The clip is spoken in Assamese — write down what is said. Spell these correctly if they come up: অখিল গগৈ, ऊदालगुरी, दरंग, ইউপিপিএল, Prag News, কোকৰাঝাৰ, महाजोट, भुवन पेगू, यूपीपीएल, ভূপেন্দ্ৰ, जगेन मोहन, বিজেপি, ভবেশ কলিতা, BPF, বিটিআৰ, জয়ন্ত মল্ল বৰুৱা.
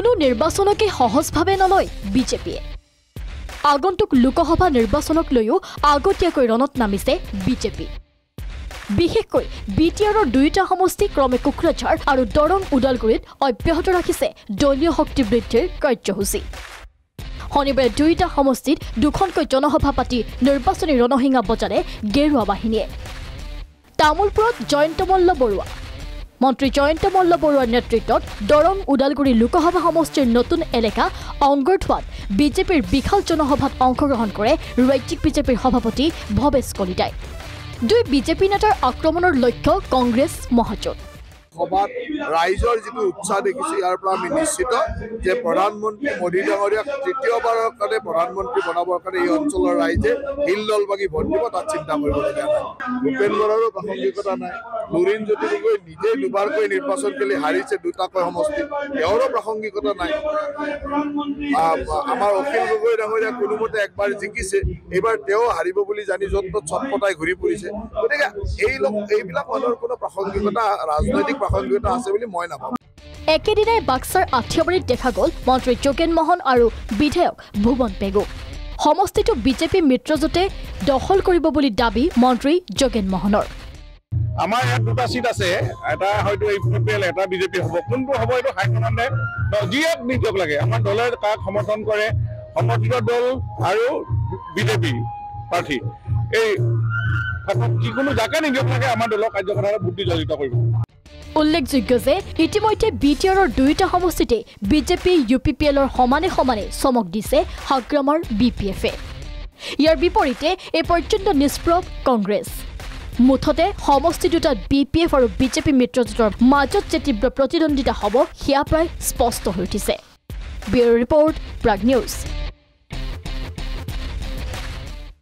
কোনো নিৰ্বাচনকে সহজভাৱে নলয় বিজেপিয়ে। আগন্তুক লোকসভা নিৰ্বাচনক লৈও আগতীয়াকৈ ৰণত নামিছে বিজেপি। বিশেষকৈ বিটিআৰৰ দুইটা সমষ্টি ক্ৰমে কোকৰাঝাৰ আৰু দৰং ऊदालगुरीত অব্যাহত ৰাখিছে দলীয় শক্তি বৃদ্ধিৰ কাৰ্যসূচী। শনিবাৰে দুইটা সমষ্টিত দুখনকৈ জনসভা পাতি নিৰ্বাচনী ৰণহিংগা বজালে গেৰুৱা বাহিনীয়ে। তামুলপুৰত জয়ন্ত মল্ল বৰুৱা मंत्री जयंत मल्ल बरुवार नेतृत्व दरंग ऊदालगुरी लोकसभा समष्टिर नतुन एलेका अंगरथुआत विजेपिर विशाल जनसभात अंशग्रहण करे राज्यिक विजेपिर सभापति भवेश कलिताय। दुई विजेपि नेतार आक्रमणर लक्ष्य कांग्रेस महाजोट। सभा राइजर जितु उत्साह देखिसे यार पर आमि निश्चित जे प्रधानमंत्री मोदी डांगरिया तृतीयबार काने प्रधानमंत्री बनाबर काने এই অঞ্চলৰ ৰাইজে হিলদল বাকি ভণ্ডিব তাৰ চিন্তা কৰিব লাগে। ভূপেন্দ্ৰৰো প্ৰাসংগিকতা নাই। নুৰিন যদি গৈ নিজে দুবাৰকৈ নিৰ্বাচন কৰি হাৰিছে দুটাকৈ সমষ্টি এওৰো প্ৰাসংগিকতা নাই। আমাৰ অখিল গগৈ ডাঙৰীয়া কোনোমতে একবাৰ জিকিছে এবাৰ তেও হাৰিব বুলি জানি যত ছটপটাই ঘূৰি পৰিছে। গতিকে এই লোক এইবিলাক অনৰ কোনো প্ৰাসংগিকতা ৰাজনৈতিক एकेदिनाই बाक्सार आठियाबारीत देखा गल मंत्री जगेन मोहन और विधायक भुवन पेगू। समष्टितो बीजेपी मित्रजोटे दखल करिब बुली दाबी मंत्री जगेन मोहनर। आमार यात दुटा सीट आछे, एटा हयतो यूपीपीएल एटा बीजेपी हबो, कोनबो हबो एटा हाइकमान्डे जियाक निजक लागे। आमार दलर काक समर्थन करे समर्थित दल आरो बीजेपी पार्टी एई अथवा जिकोनो जाका निजक लागे आमार दल कार्यकर्तारा बुद्धि जडित करिब। उल्लेखযোग्য যে ইতিমধ্যে বিটিআৰৰ দুইটা সমষ্টিতে বিজেপি ইউপিপিএলৰ সমানে সমানে চমক দিছে হাগ্ৰামাৰ BPF। ইয়াৰ বিপৰীতে এই পৰ্যন্ত নিষ্প্ৰভ কংগ্ৰেছ। মুঠতে সমষ্টি দুটা BPF আৰু বিজেপি মিত্ৰজোঁটৰ মাজত যে তীব্ৰ প্ৰতিদ্বন্দ্বিতা হ'ব সেয়া প্ৰায় স্পষ্ট হৈ উঠিছে। Bureau report, Prag news.